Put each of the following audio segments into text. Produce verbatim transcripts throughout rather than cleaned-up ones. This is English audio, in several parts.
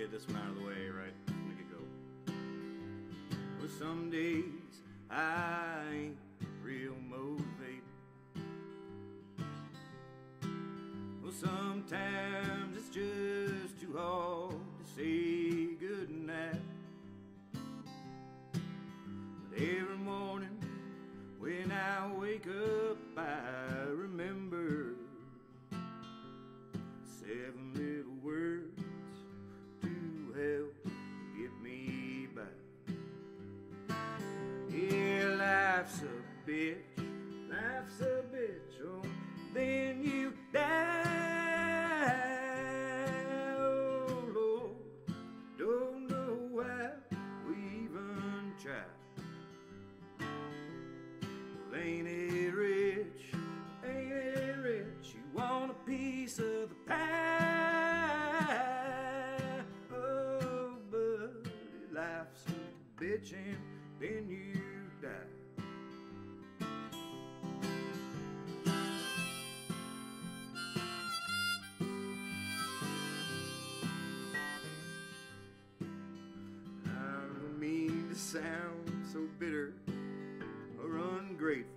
get this one out of the way right from the get-go. Well, some days I ain't real motivated. Well, sometimes it's just too hard to say goodnight. But every morning when I wake up, I remember seven little words to help get me by. Yeah, life's a bitch, life's a bitch, oh, then you die. Oh Lord, don't know why we even try. Ain't it rich, ain't it rich, you want a piece of the pie. Oh, buddy, life's a bitch and then you die. I don't mean to sound so bitter or ungrateful.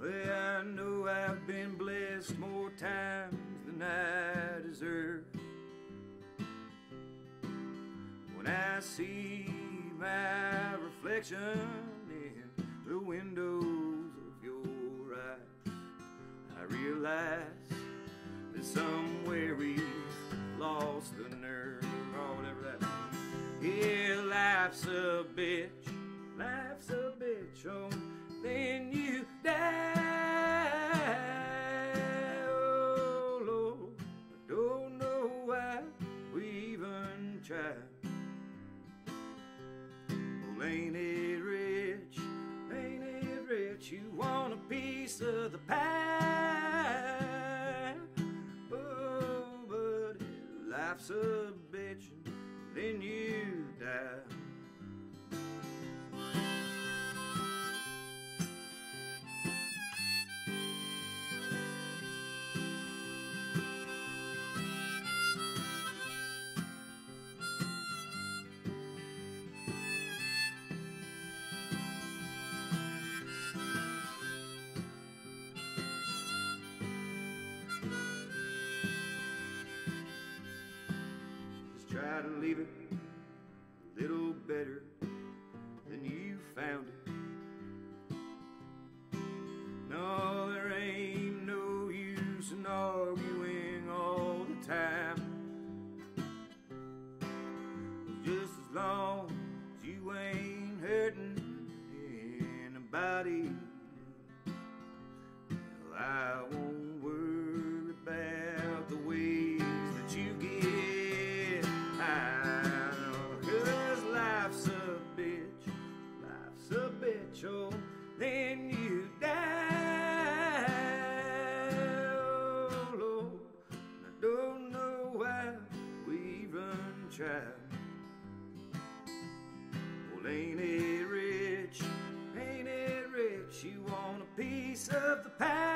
Well, I know I've been blessed more times than I deserve. When I see my reflection in the windows of your eyes, I realize that somewhere we've lost the nerve, or whatever that is. Yeah, life's a bitch, life's a bitch, oh, then you die. Oh Lord, I don't know why we even tried. Well, ain't it rich, ain't it rich, you want a piece of the pie. Oh, but life's a bitch, and then you die. Try to leave it a little better than you found it. No, there ain't no use in arguing all the time. Just as long as you ain't hurting anybody, well, I won't worry about the ways that you get. Cause life's a bitch, life's a bitch, oh, then you die. Oh Lord, I don't know why we even tried. Well, ain't it rich, ain't it rich, you want a piece of the pie.